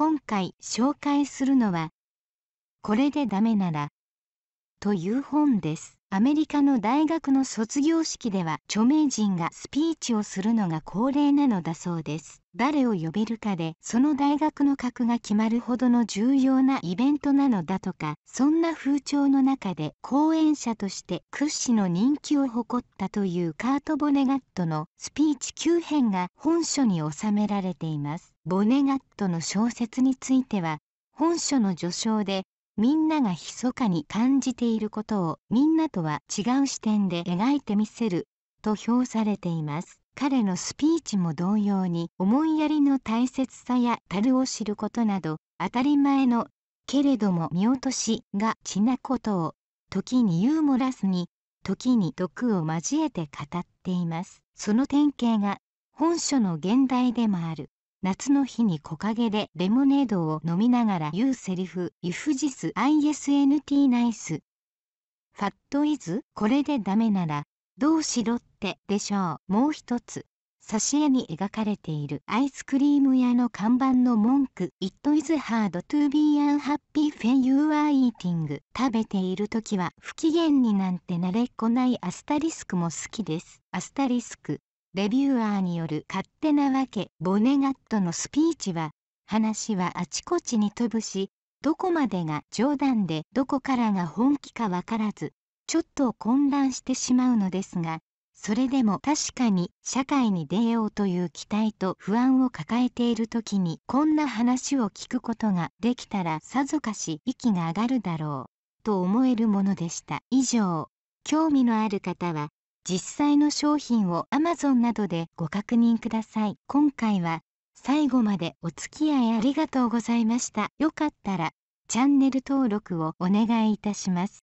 今回紹介するのは、これでダメならという本です。アメリカの大学の卒業式では著名人がスピーチをするのが恒例なのだそうです。誰を呼べるかでその大学の格が決まるほどの重要なイベントなのだとか、そんな風潮の中で講演者として屈指の人気を誇ったというカート・ボネガットのスピーチ9編が本書に収められています。ボネガットの小説については本書の序章で、みんなが密かに感じていることをみんなとは違う視点で描いてみせると評されています。彼のスピーチも同様に思いやりの大切さや足るを知ることなど当たり前のけれども見落としがちなことを時にユーモラスに時に毒を交えて語っています。その典型が本書の現代でもある。夏の日に木陰でレモネードを飲みながら言うセリフ、イフジス ISNT ナイス。ファットイズこれでダメならどうしろってでしょう。もう一つ、挿絵に描かれているアイスクリーム屋の看板の文句、It is hard to be unhappy when you are eating。食べている時は不機嫌になんて慣れっこないアスタリスクも好きです。アスタリスク。レビューアーによる勝手なわけ。ボネガットのスピーチは話はあちこちに飛ぶし、どこまでが冗談でどこからが本気かわからずちょっと混乱してしまうのですが、それでも確かに社会に出ようという期待と不安を抱えている時にこんな話を聞くことができたらさぞかし息が上がるだろうと思えるものでした。以上、興味のある方は実際の商品を Amazon などでご確認ください。今回は最後までお付き合いありがとうございました。よかったらチャンネル登録をお願いいたします。